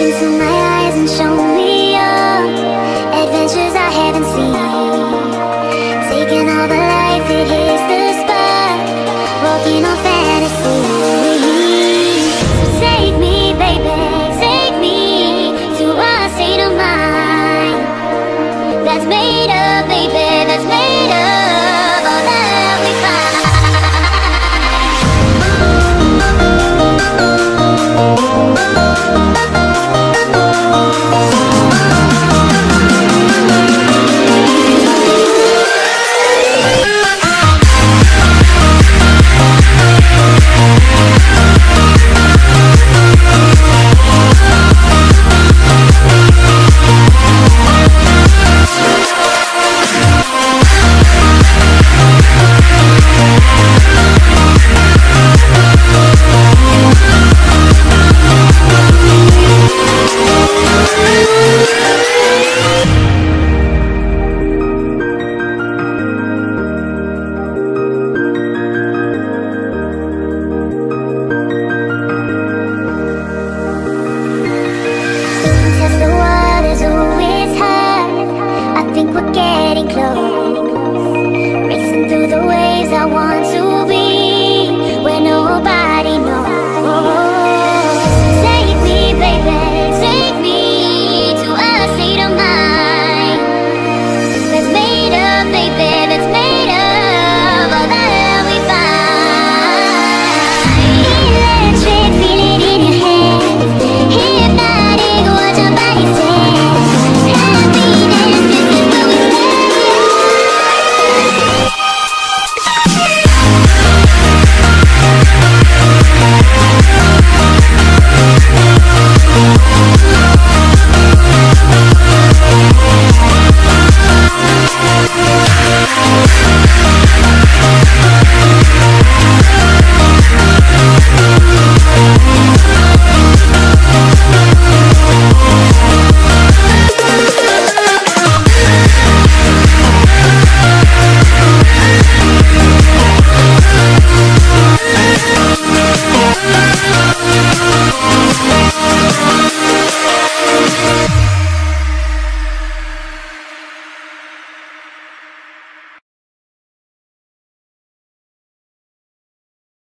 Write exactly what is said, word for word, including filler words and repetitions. into my eyes and show me your adventures.